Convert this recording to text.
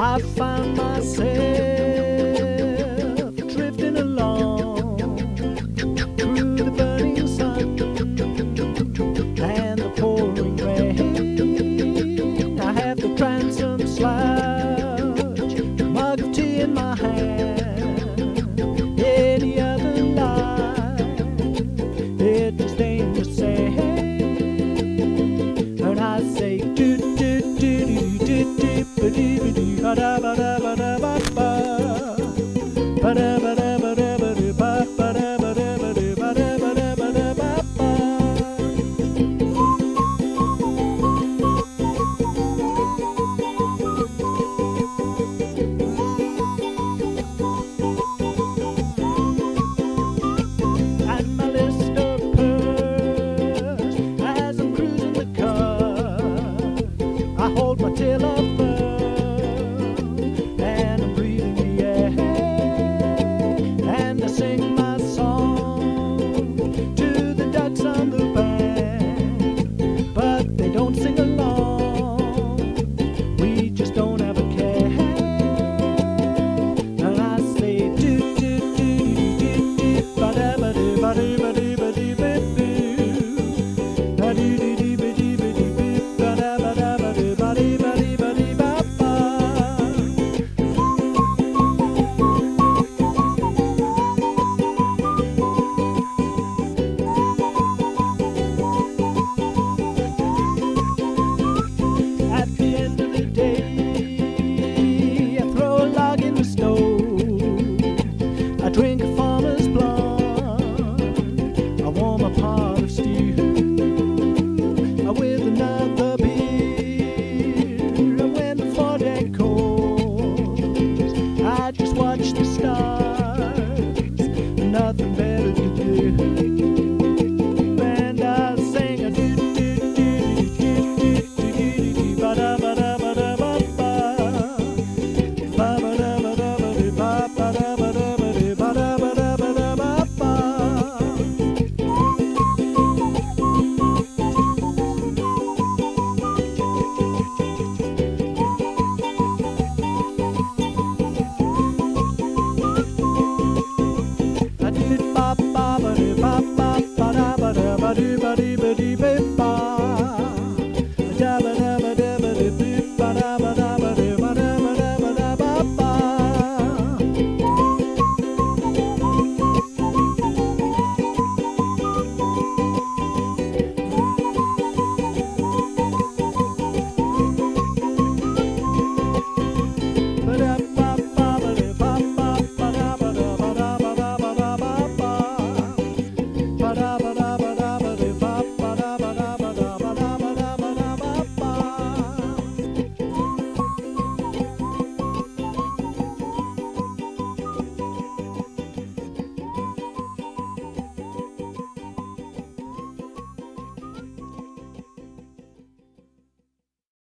I find